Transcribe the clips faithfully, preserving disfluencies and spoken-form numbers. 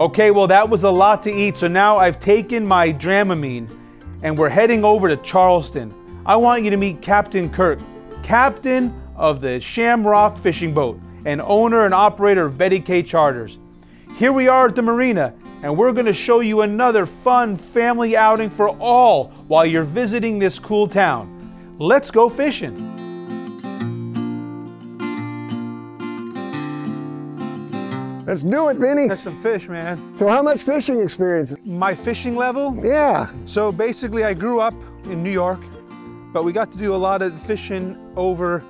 Okay, well that was a lot to eat, so now I've taken my Dramamine and we're heading over to Charleston. I want you to meet Captain Kirk, captain of the Shamrock Fishing Boat and owner and operator of Betty Kay Charters. Here we are at the marina, and we're going to show you another fun family outing for all while you're visiting this cool town. Let's go fishing. Let's do it, Vinny. That's some fish, man. So how much fishing experience? My fishing level? Yeah. So basically I grew up in New York, but we got to do a lot of fishing over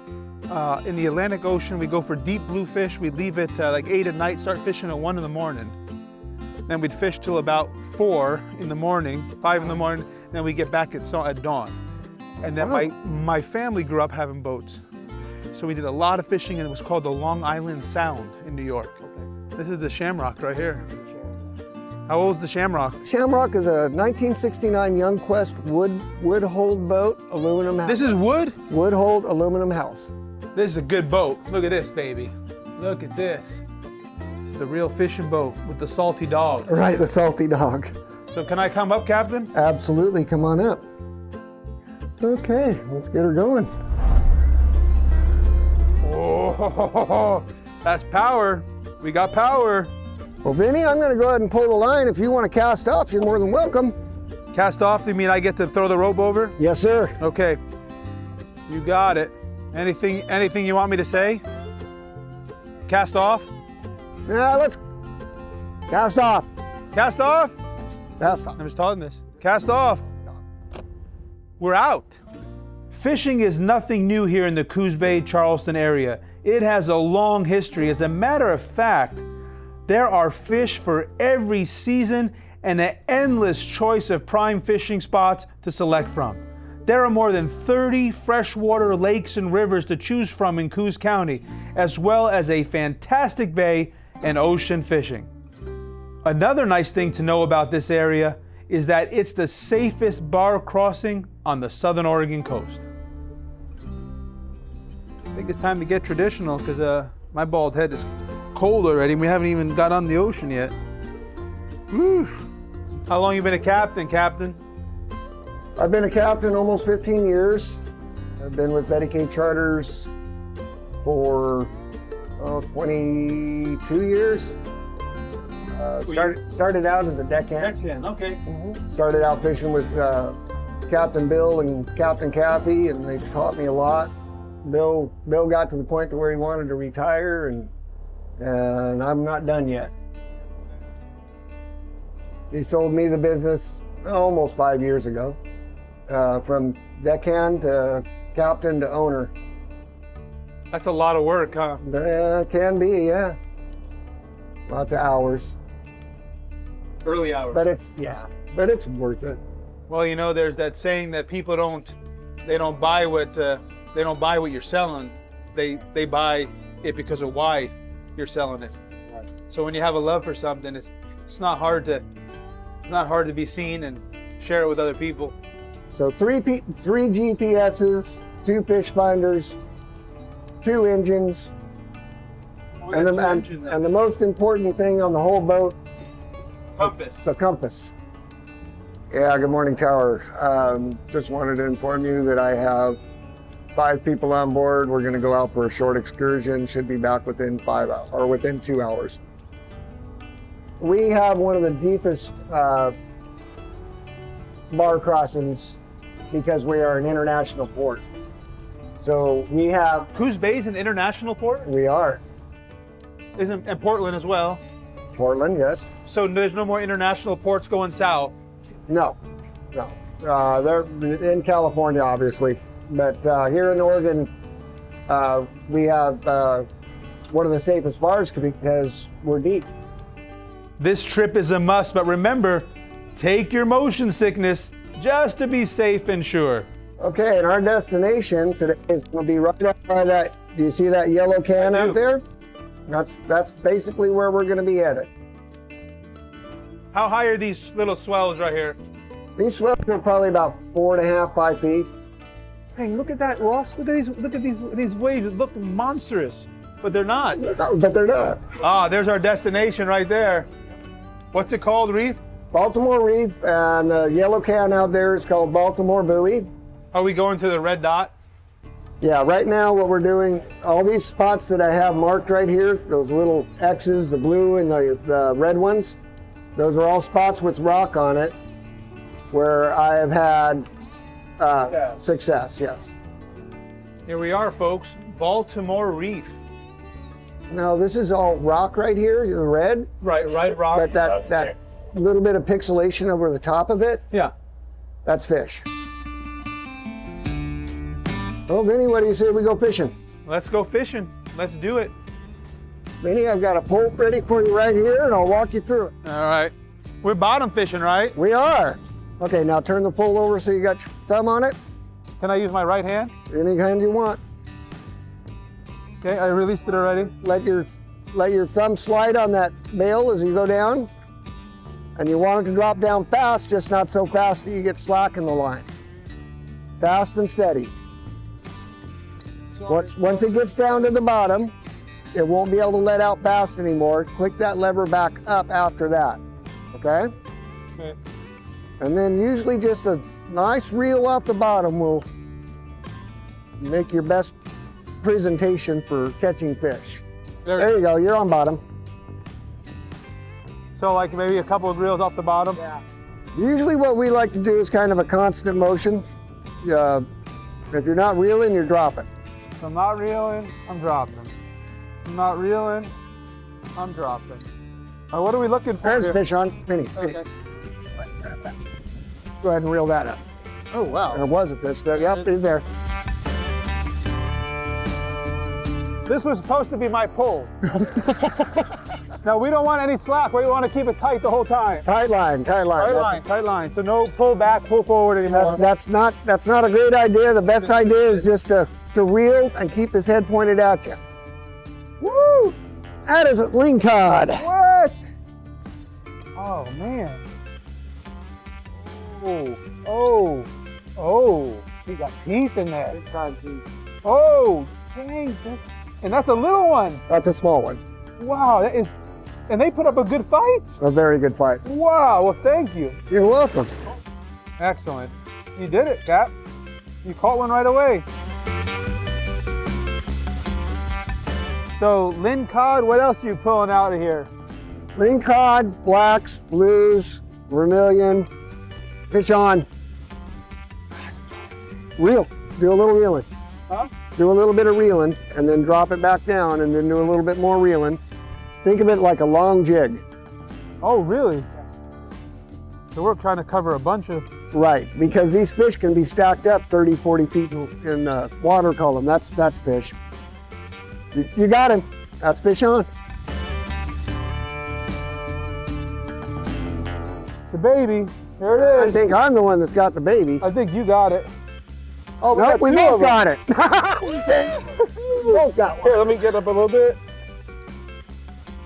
Uh, in the Atlantic Ocean. We go for deep blue fish. We'd leave at uh, like eight at night, start fishing at one in the morning. Then we'd fish till about four in the morning, five in the morning, and then we get back at, so at dawn. And then wow. my, my family grew up having boats. So we did a lot of fishing, and it was called the Long Island Sound in New York. Okay. This is the Shamrock right here. How old is the Shamrock? Shamrock is a nineteen sixty-nine Young Quest wood, wood hold boat, aluminum house. This is wood? Wood hold, aluminum house. This is a good boat. Look at this, baby. Look at this. It's the real fishing boat with the salty dog. Right, the salty dog. So can I come up, Captain? Absolutely, come on up. Okay, let's get her going. Oh, that's power. We got power. Well, Vinny, I'm gonna go ahead and pull the line. If you wanna cast off, you're more than welcome. Cast off, you mean I get to throw the rope over? Yes, sir. Okay, you got it. Anything, anything you want me to say? Cast off? Yeah, let's cast off. Cast off? Cast off. I'm just taught this. Cast off. We're out. Fishing is nothing new here in the Coos Bay, Charleston area. It has a long history. As a matter of fact, there are fish for every season and an endless choice of prime fishing spots to select from. There are more than thirty freshwater lakes and rivers to choose from in Coos County, as well as a fantastic bay and ocean fishing. Another nice thing to know about this area is that it's the safest bar crossing on the southern Oregon coast. I think it's time to get traditional because uh, my bald head is cold already and we haven't even got on the ocean yet. Whew. How long you been a captain, Captain? I've been a captain almost fifteen years. I've been with Betty Kay Charters for uh, twenty-two years. Uh, started, started out as a deckhand. Deckhand, okay. Mm-hmm. Started out fishing with uh, Captain Bill and Captain Kathy, and they taught me a lot. Bill, Bill got to the point to where he wanted to retire, and, and I'm not done yet. He sold me the business almost five years ago. Uh, from deckhand to captain to owner. That's a lot of work, huh? Uh, can be, yeah. Lots of hours. Early hours. But it's, yeah, but it's worth it. Well, you know, there's that saying that people don't, they don't buy what, uh, they don't buy what you're selling. They, they buy it because of why you're selling it. Right. So when you have a love for something, it's, it's not hard to, it's not hard to be seen and share it with other people. So three, P three G P S's, two fish finders, two engines, oh, and, the, two and, engines and the most important thing on the whole boat, compass. The, the compass. Yeah, good morning, Tower. Um, just wanted to inform you that I have five people on board. We're gonna go out for a short excursion. Should be back within five hours, or within two hours. We have one of the deepest uh, bar crossings because we are an international port. So we have... Coos Bay is an international port? We are. Isn't, and Portland as well? Portland, yes. So there's no more international ports going south? No, no. Uh, they're in California, obviously. But uh, here in Oregon, uh, we have uh, one of the safest bars because we're deep. This trip is a must, but remember, take your motion sickness just to be safe and sure. Okay, and our destination today is going to be right up by that, do you see that yellow can out there? That's, that's basically where we're going to be headed. How high are these little swells right here? These swells are probably about four and a half, five feet. Hey, look at that, Ross. Look at these, look at these, these waves. Look monstrous, but they're not. But they're not. Ah, there's our destination right there. What's it called, Reef? Baltimore Reef, and the yellow can out there is called Baltimore Buoy. Are we going to the red dot? Yeah, right now what we're doing, all these spots that I have marked right here, those little X's, the blue and the, the red ones, those are all spots with rock on it where I have had uh, success. success, yes. Here we are, folks, Baltimore Reef. Now this is all rock right here, the red. Right, right rock. But that, that little bit of pixelation over the top of it, yeah, that's fish. Well, Vinny, what do you say we go fishing? Let's go fishing. Let's do it. Vinny, I've got a pole ready for you right here, and I'll walk you through it. All right. We're bottom fishing, right? We are. Okay, now turn the pole over so you got your thumb on it. Can I use my right hand? Any hand you want. Okay, I released it already. Let your, let your thumb slide on that bail as you go down. And you want it to drop down fast, just not so fast that you get slack in the line. Fast and steady. Once, once it gets down to the bottom, it won't be able to let out fast anymore. Click that lever back up after that, okay? Okay. And then usually just a nice reel off the bottom will make your best presentation for catching fish. There, there you go, you're on bottom. So like maybe a couple of reels off the bottom? Yeah. Usually what we like to do is kind of a constant motion. Uh, if you're not reeling, you're dropping. I'm not reeling, I'm dropping. I'm not reeling, I'm dropping. Now, what are we looking for? There's here? Fish on, Vinny. Okay. Go ahead and reel that up. Oh, wow. There was a fish there. Yep, he's there. This was supposed to be my pole. Now, we don't want any slack. We want to keep it tight the whole time. Tight line, tight line. Tight line, tight line. So no pull back, pull forward anymore. That's not, that's not a great idea. The best idea is just to to reel and keep his head pointed at you. Woo! That is a lingcod. What? Oh, man. Oh, oh, oh. He got teeth in there. Oh, dang. That's, and that's a little one. That's a small one. Wow, that is, and they put up a good fight? A very good fight. Wow, well, thank you. You're welcome. Excellent. You did it, Cap. You caught one right away. So lingcod, what else are you pulling out of here? Lingcod, blacks, blues, vermilion, fish on. Reel, do a little reeling. Huh? Do a little bit of reeling and then drop it back down and then do a little bit more reeling. Think of it like a long jig. Oh, really? So we're trying to cover a bunch of... Right, because these fish can be stacked up thirty, forty feet in the water column. That's, that's fish. You got him. That's fish on. It's a baby. There it is. I think I'm the one that's got the baby. I think you got it. Oh, no, we both got it. We both got one. Here, let me get up a little bit.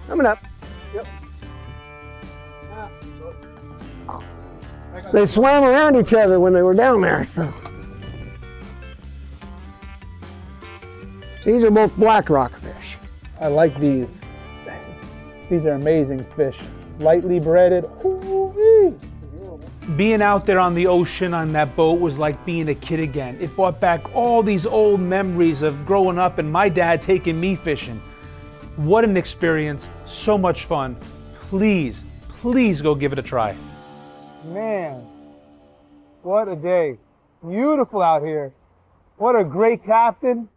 Coming up. Yep. They swam around each other when they were down there, so. These are both black rock fish. I like these. These are amazing fish. Lightly breaded. Being out there on the ocean on that boat was like being a kid again. It brought back all these old memories of growing up and my dad taking me fishing. What an experience. So much fun. Please, please go give it a try. Man, what a day. Beautiful out here. What a great captain.